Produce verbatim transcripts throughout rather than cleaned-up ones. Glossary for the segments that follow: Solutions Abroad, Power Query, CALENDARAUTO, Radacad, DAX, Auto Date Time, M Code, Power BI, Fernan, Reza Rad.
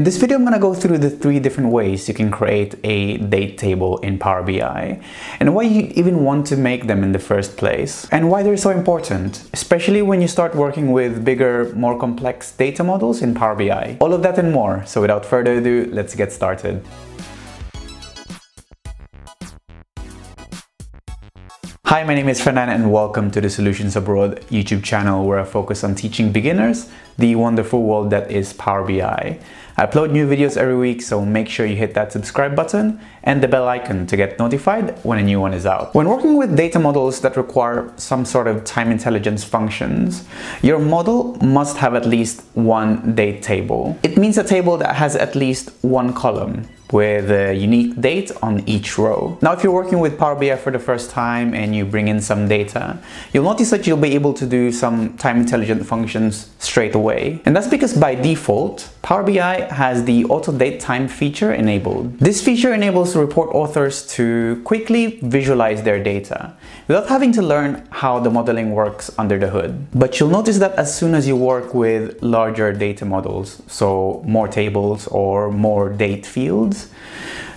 In this video, I'm going to go through the three different ways you can create a date table in Power B I and why you even want to make them in the first place and why they're so important, especially when you start working with bigger, more complex data models in Power B I. All of that and more. So without further ado, let's get started. Hi, my name is Fernan and welcome to the Solutions Abroad YouTube channel, where I focus on teaching beginners the wonderful world that is Power B I. I upload new videos every week, so make sure you hit that subscribe button and the bell icon to get notified when a new one is out. When working with data models that require some sort of time intelligence functions, your model must have at least one date table. It means a table that has at least one column with a unique date on each row. Now, if you're working with Power B I for the first time and you bring in some data, you'll notice that you'll be able to do some time intelligent functions straight away. And that's because by default, Power B I has the auto date time feature enabled. This feature enables report authors to quickly visualize their data without having to learn how the modeling works under the hood. But you'll notice that as soon as you work with larger data models, so more tables or more date fields,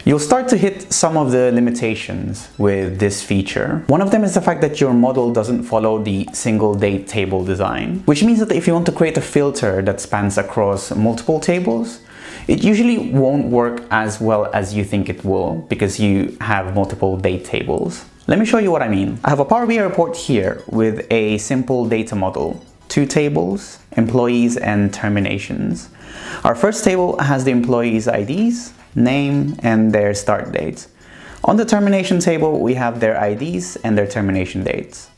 you'll start to hit some of the limitations with this feature. One of them is the fact that your model doesn't follow the single date table design, which means that if you want to create a filter that spans across multiple tables, it usually won't work as well as you think it will because you have multiple date tables. Let me show you what I mean. I have a Power B I report here with a simple data model. Two tables, employees and terminations. Our first table has the employees' I Ds, name and their start date. On the termination table, we have their I Ds and their termination dates.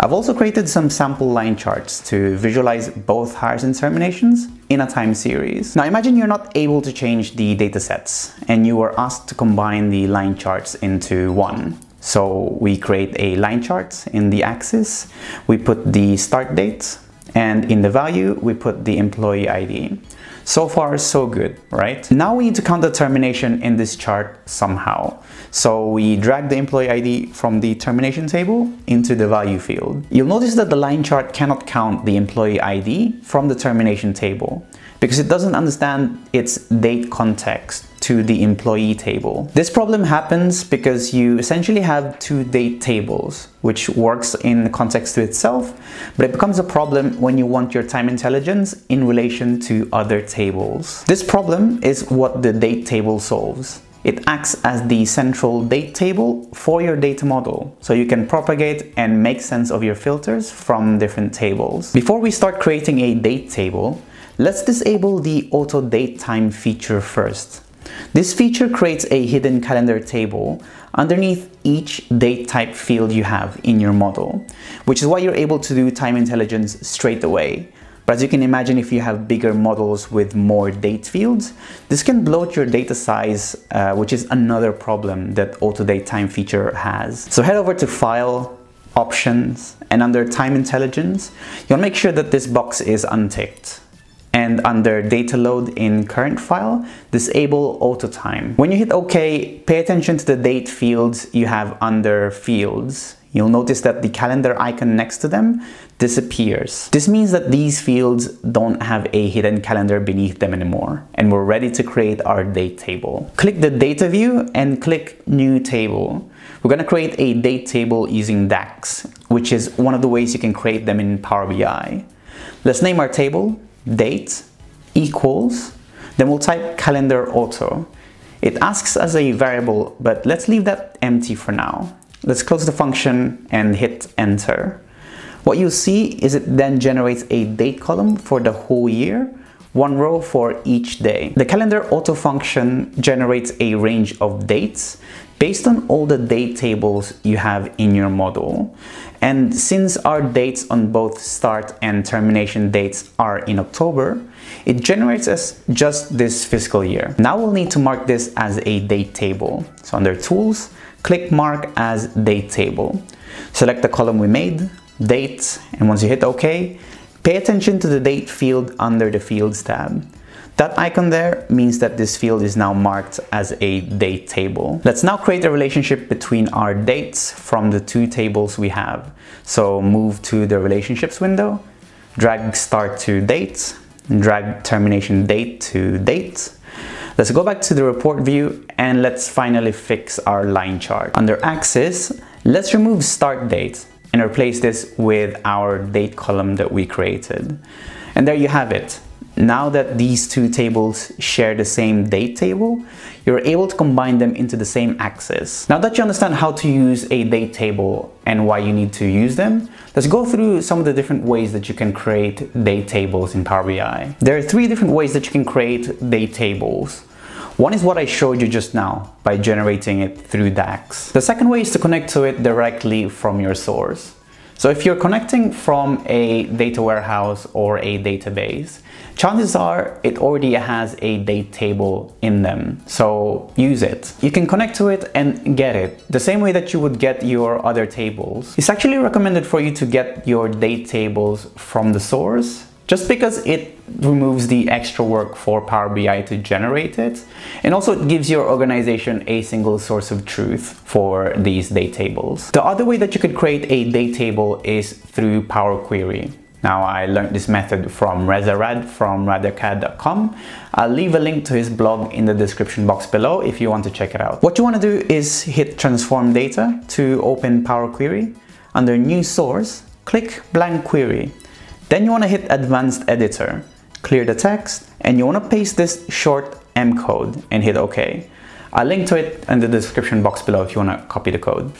I've also created some sample line charts to visualize both hires and terminations in a time series. Now imagine you're not able to change the data sets and you were asked to combine the line charts into one. So we create a line chart in the axis, we put the start date, and in the value, we put the employee I D. So far, so good, right? Now we need to count the termination in this chart somehow. So we drag the employee I D from the termination table into the value field. You'll notice that the line chart cannot count the employee I D from the termination table because it doesn't understand its date context to the employee table. This problem happens because you essentially have two date tables, which works in context to itself, but it becomes a problem when you want your time intelligence in relation to other tables. This problem is what the date table solves. It acts as the central date table for your data model, so you can propagate and make sense of your filters from different tables. Before we start creating a date table, let's disable the auto date time feature first. This feature creates a hidden calendar table underneath each date type field you have in your model, which is why you're able to do time intelligence straight away. But as you can imagine, if you have bigger models with more date fields, this can bloat your data size, uh, which is another problem that auto date time feature has. So head over to File, Options, and under Time Intelligence, you'll make sure that this box is unticked. And under data load in current file, disable auto time. When you hit OK, pay attention to the date fields you have under fields. You'll notice that the calendar icon next to them disappears. This means that these fields don't have a hidden calendar beneath them anymore, and we're ready to create our date table. Click the data view and click new table. We're gonna create a date table using DAX, which is one of the ways you can create them in Power B I. Let's name our table date equals, then we'll type calendar auto. It asks as a variable, but let's leave that empty for now. Let's close the function and hit enter. What you see is it then generates a date column for the whole year, one row for each day. The calendar auto function generates a range of dates based on all the date tables you have in your model. And since our dates on both start and termination dates are in October, it generates us just this fiscal year. Now we'll need to mark this as a date table. So under Tools, click Mark as Date Table. Select the column we made, Date, and once you hit OK, pay attention to the date field under the Fields tab. That icon there means that this field is now marked as a date table. Let's now create a relationship between our dates from the two tables we have. So move to the relationships window, drag start to date, drag termination date to date, Let's go back to the report view and let's finally fix our line chart. Under axis, let's remove start date and replace this with our date column that we created. And there you have it. Now that these two tables share the same date table, you're able to combine them into the same axis. Now that you understand how to use a date table and why you need to use them, let's go through some of the different ways that you can create date tables in Power B I. There are three different ways that you can create date tables. One is what I showed you just now by generating it through DAX. The second way is to connect to it directly from your source. So if you're connecting from a data warehouse or a database, chances are it already has a date table in them, so use it. You can connect to it and get it, the same way that you would get your other tables. It's actually recommended for you to get your date tables from the source, just because it removes the extra work for Power B I to generate it, and also it gives your organization a single source of truth for these date tables. The other way that you could create a date table is through Power Query. Now, I learned this method from Reza Rad from Radacad dot com. I'll leave a link to his blog in the description box below if you want to check it out. What you want to do is hit Transform Data to open Power Query. Under New Source, click Blank Query. Then you want to hit Advanced Editor, clear the text, and you want to paste this short M code and hit OK. I'll link to it in the description box below if you want to copy the code.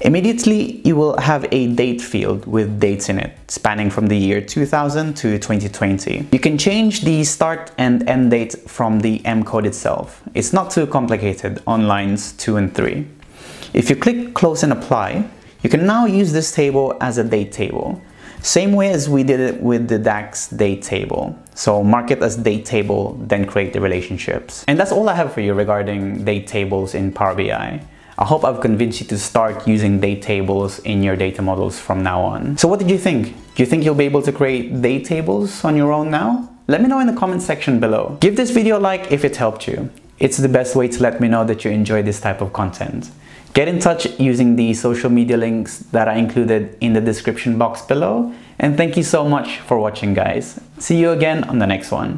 Immediately, you will have a date field with dates in it, spanning from the year two thousand to twenty twenty. You can change the start and end date from the M code itself. It's not too complicated on lines two and three. If you click Close and Apply, you can now use this table as a date table. Same way as we did it with the DAX date table. So mark it as date table, then create the relationships. And that's all I have for you regarding date tables in Power B I. I hope I've convinced you to start using date tables in your data models from now on. So what did you think? Do you think you'll be able to create date tables on your own now? Let me know in the comment section below. Give this video a like if it helped you. It's the best way to let me know that you enjoy this type of content. Get in touch using the social media links that I included in the description box below. And thank you so much for watching, guys. See you again on the next one.